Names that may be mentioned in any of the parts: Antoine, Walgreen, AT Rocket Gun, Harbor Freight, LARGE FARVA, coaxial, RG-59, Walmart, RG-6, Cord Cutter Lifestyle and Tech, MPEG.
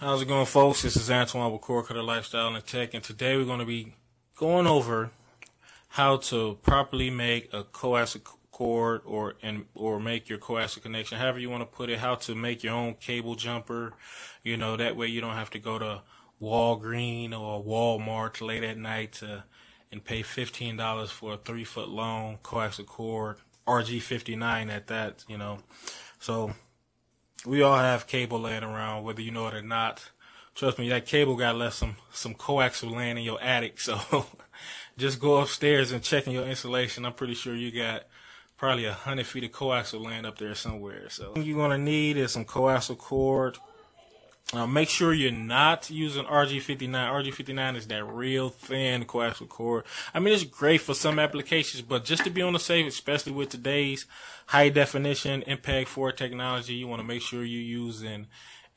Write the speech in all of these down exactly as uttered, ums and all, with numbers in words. How's it going, folks? This is Antoine with Cord Cutter Lifestyle and Tech, and today we're going to be going over how to properly make a coaxial cord or and or make your coaxial connection, however you want to put it, how to make your own cable jumper. You know, that way you don't have to go to Walgreen or Walmart late at night to, and pay fifteen dollars for a three-foot long coaxial cord, R G fifty-nine at that, you know. So we all have cable laying around, whether you know it or not. Trust me, that cable got left some, some coaxial laying in your attic. So just go upstairs and check in your insulation. I'm pretty sure you got probably a hundred feet of coaxial laying up there somewhere. So what you're going to need is some coaxial cord. Now make sure you're not using R G fifty-nine. R G fifty-nine is that real thin coaxial cord. I mean, it's great for some applications, but just to be on the safe, especially with today's high definition M P E G four technology, you want to make sure you're using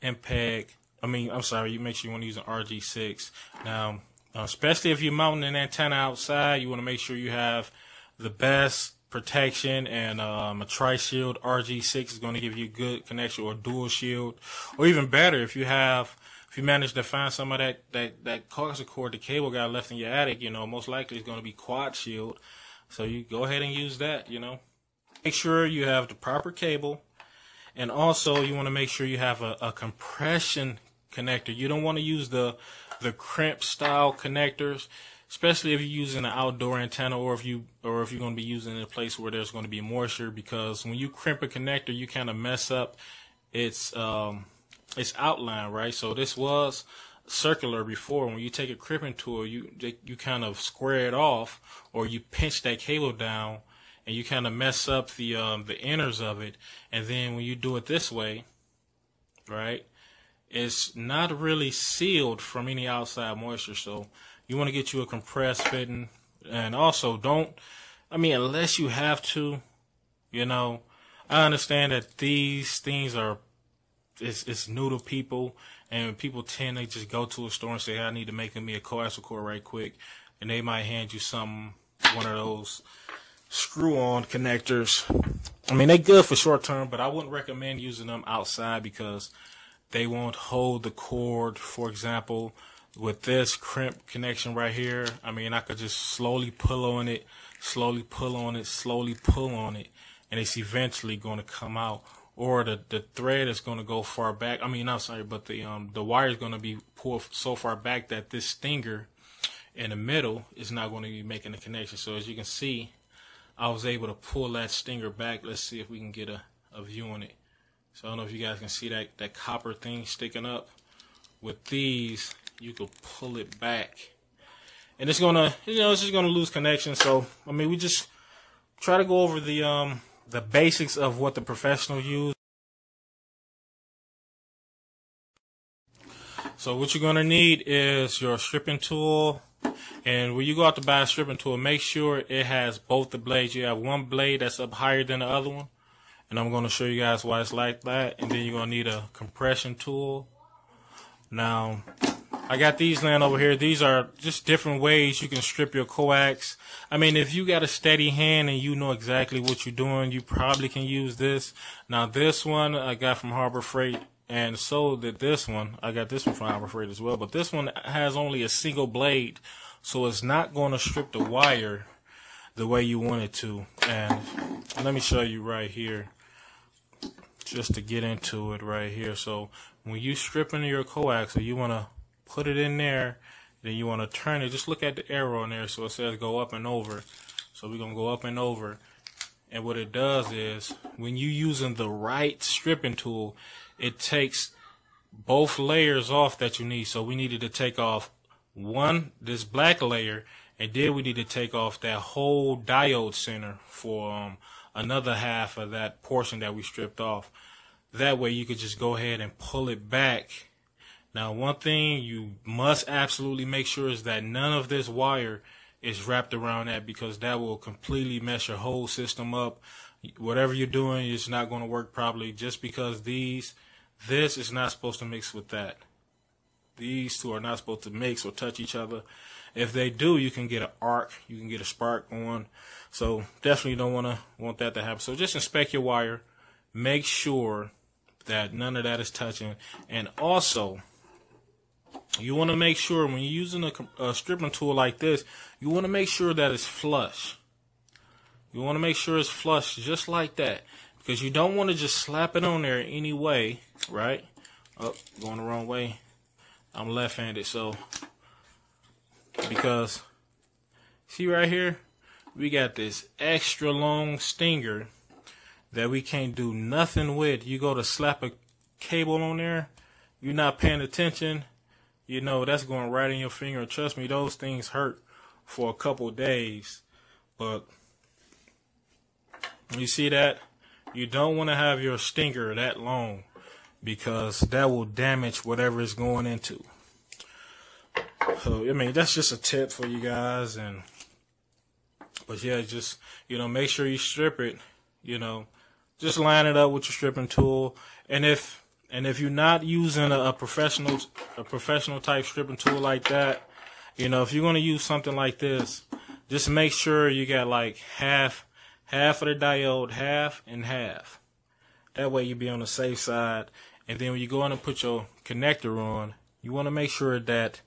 MPEG. I mean, I'm sorry, you make sure you want to use an R G six. Now, especially if you're mounting an antenna outside, you want to make sure you have the best protection, and um, a tri-shield R G six is going to give you good connection, or dual shield, or even better if you have, if you manage to find some of that that that coaxial cord the cable got left in your attic, you know, most likely it's going to be quad shield. So you go ahead and use that, you know. Make sure you have the proper cable, and also you want to make sure you have a, a compression connector. You don't want to use the the crimp style connectors, especially if you're using an outdoor antenna, or if you or if you're going to be using it in a place where there's going to be moisture, because when you crimp a connector, you kind of mess up its um its outline, right? So this was circular before. When you take a crimping tool, you you kind of square it off, or you pinch that cable down, and you kind of mess up the um the inners of it. And then when you do it this way, right, it's not really sealed from any outside moisture. So you want to get you a compressed fitting, and also don't, I mean, unless you have to, you know, I understand that these things are, it's, it's new to people, and people tend to just go to a store and say, hey, I need to make me a coaxial cord right quick, and they might hand you some, one of those screw-on connectors. I mean, they're good for short term, but I wouldn't recommend using them outside because they won't hold the cord. For example, with this crimp connection right here, I mean, I could just slowly pull on it, slowly pull on it, slowly pull on it, and it's eventually going to come out. Or the the thread is going to go far back. I mean, I'm sorry, but the um the wire is going to be pulled so far back that this stinger in the middle is not going to be making the connection. So as you can see, I was able to pull that stinger back. Let's see if we can get a a view on it. So I don't know if you guys can see that that copper thing sticking up. With these, you can pull it back, and it's gonna, you know, it's just gonna lose connection. So I mean, we just try to go over the um the basics of what the professional use. So what you're gonna need is your stripping tool, and when you go out to buy a stripping tool, make sure it has both the blades. You have one blade that's up higher than the other one, and I'm gonna show you guys why it's like that. And then you're gonna need a compression tool. Now, I got these laying over here. These are just different ways you can strip your coax. I mean, if you got a steady hand and you know exactly what you're doing, you probably can use this. Now, this one I got from Harbor Freight, and so did this one. I got this one from Harbor Freight as well, but this one has only a single blade, so it's not going to strip the wire the way you want it to. And let me show you right here, just to get into it right here. So when you stripping your coaxial, you want to put it in there, then you want to turn it. Just look at the arrow in there, so it says go up and over. So we're going to go up and over. And what it does is, when you're using the right stripping tool, it takes both layers off that you need. So we needed to take off one, this black layer, and then we need to take off that whole diode center for um, another half of that portion that we stripped off. That way you could just go ahead and pull it back. Now, one thing you must absolutely make sure is that none of this wire is wrapped around that, because that will completely mess your whole system up. Whatever you're doing is not going to work properly, just because these, this is not supposed to mix with that. These two are not supposed to mix or touch each other. If they do, you can get an arc, you can get a spark on. So definitely don't want to want that to happen. So just inspect your wire, make sure that none of that is touching, and also you want to make sure when you're using a, a stripping tool like this, you want to make sure that it's flush. You want to make sure it's flush just like that, because you don't want to just slap it on there any way, right? Oh, going the wrong way. I'm left-handed, so because see right here, we got this extra long stinger that we can't do nothing with. You go to slap a cable on there, you're not paying attention, you know, that's going right in your finger. Trust me, those things hurt for a couple days. But you see that? You don't want to have your stinger that long, because that will damage whatever it's going into. So, I mean, that's just a tip for you guys. And but yeah, just, you know, make sure you strip it, you know, just line it up with your stripping tool. And if and if you're not using a, a professional a professional type stripping tool like that, you know, if you're going to use something like this, just make sure you got like half half of the diode, half and half. That way you'll be on the safe side. And then when you go in and put your connector on, you want to make sure that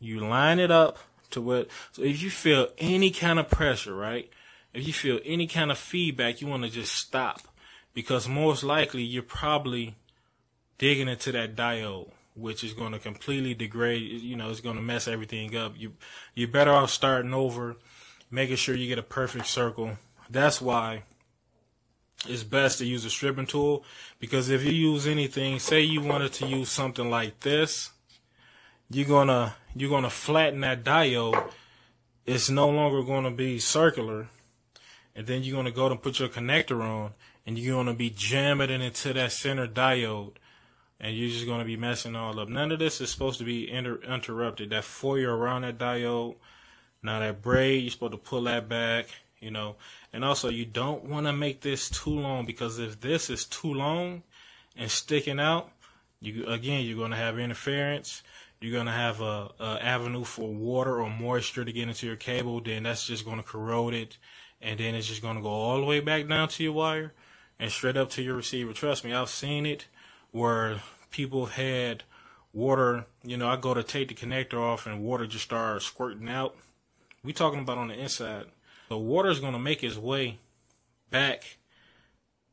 you line it up to what. So if you feel any kind of pressure, right? If you feel any kind of feedback, you want to just stop, because most likely you're probably digging into that diode, which is going to completely degrade. You know, it's going to mess everything up. You you're better off starting over, making sure you get a perfect circle. That's why it's best to use a stripping tool, because if you use anything, say you wanted to use something like this, you're gonna you're gonna flatten that diode. It's no longer going to be circular, and then you're gonna go to put your connector on, and you're gonna be jamming it into that center diode, and you're just gonna be messing all up. None of this is supposed to be inter interrupted. That foil around that diode, now that braid, you're supposed to pull that back. You know, and also you don't want to make this too long, because if this is too long and sticking out, you again, you're going to have interference. You're going to have a, a avenue for water or moisture to get into your cable. Then that's just going to corrode it, and then it's just going to go all the way back down to your wire and straight up to your receiver. Trust me, I've seen it where people had water. You know, I go to take the connector off and water just starts squirting out. We're talking about on the inside. The water is going to make its way back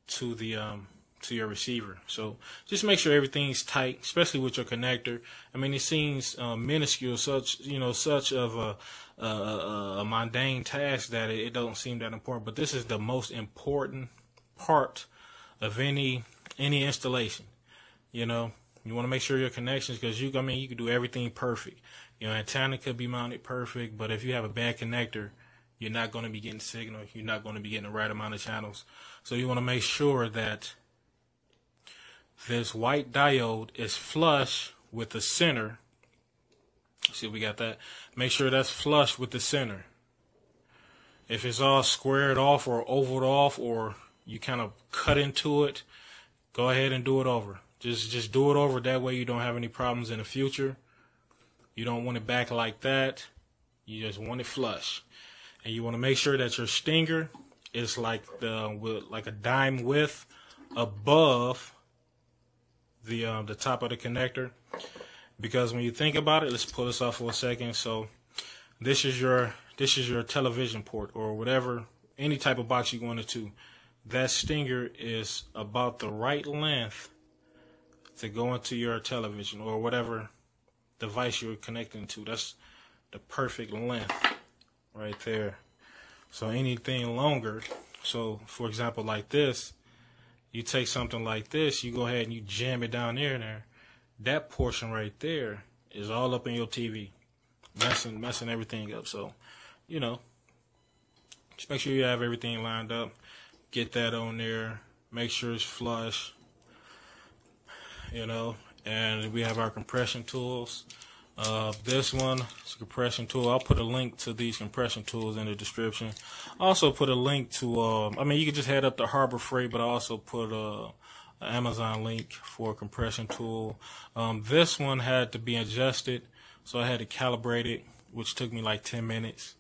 to the um, to your receiver. So just make sure everything's tight, especially with your connector. I mean, it seems uh, minuscule, such you know, such of a, a, a mundane task that it, it don't seem that important. But this is the most important part of any any installation. You know, you want to make sure your connections, because you, I mean, you can do everything perfect. Your antenna could be mounted perfect, but if you have a bad connector, you're not going to be getting signal. You're not going to be getting the right amount of channels. So you want to make sure that this white diode is flush with the center. See, we got that. Make sure that's flush with the center. If it's all squared off or ovaled off, or you kind of cut into it, go ahead and do it over. Just, just do it over. That way you don't have any problems in the future. You don't want it back like that. You just want it flush. And you want to make sure that your stinger is like the like a dime width above the um, the top of the connector, because when you think about it, let's pull this off for a second. So this is your this is your television port, or whatever, any type of box you want it to. That stinger is about the right length to go into your television or whatever device you're connecting to. That's the perfect length right there. So anything longer, so for example like this, you take something like this, you go ahead and you jam it down there and there, that portion right there is all up in your T V, messing messing everything up. So, you know, just make sure you have everything lined up, get that on there, make sure it's flush, you know. And we have our compression tools. Uh, this one is a compression tool. I'll put a link to these compression tools in the description. I also put a link to, uh, I mean, you can just head up to Harbor Freight, but I also put a, a Amazon link for a compression tool. Um, this one had to be adjusted, so I had to calibrate it, which took me like ten minutes.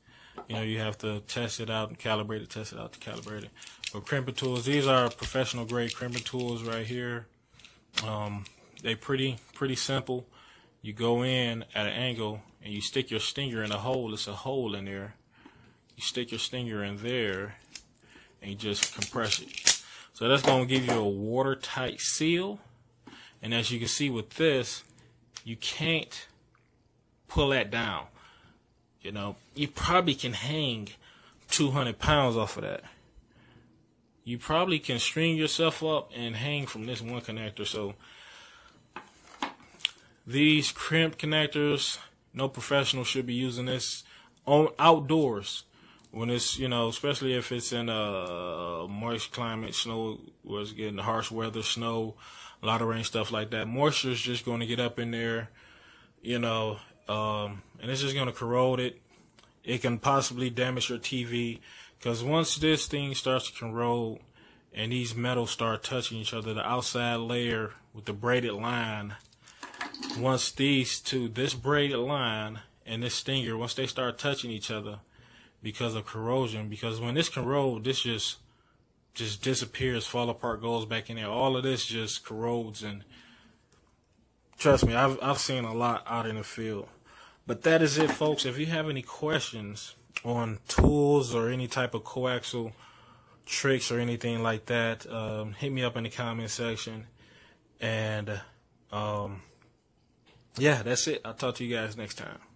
You know, you have to test it out and calibrate it, test it out to calibrate it. But crimping tools, these are professional grade crimping tools right here. Um, they pretty, pretty simple. you go in at an angle and you stick your stinger in a hole. It's a hole in there. You stick your stinger in there and you just compress it. So that's going to give you a watertight seal. And as you can see with this, you can't pull that down. You know, you probably can hang two hundred pounds off of that. You probably can string yourself up and hang from this one connector. So these crimp connectors, no professional should be using this on outdoors when it's, you know, especially if it's in a moist climate, snow, where it's getting harsh weather, snow, a lot of rain, stuff like that. Moisture is just going to get up in there, you know, um, and it's just going to corrode it. It can possibly damage your T V. Because once this thing starts to corrode and these metals start touching each other, the outside layer with the braided line, once these two, this braided line and this stinger, once they start touching each other because of corrosion, because when this corrodes, this just just disappears, fall apart, goes back in there. All of this just corrodes, and trust me, I've, I've seen a lot out in the field. But that is it, folks. If you have any questions on tools or any type of coaxial tricks or anything like that, um, hit me up in the comment section. And um, yeah, that's it. I'll talk to you guys next time.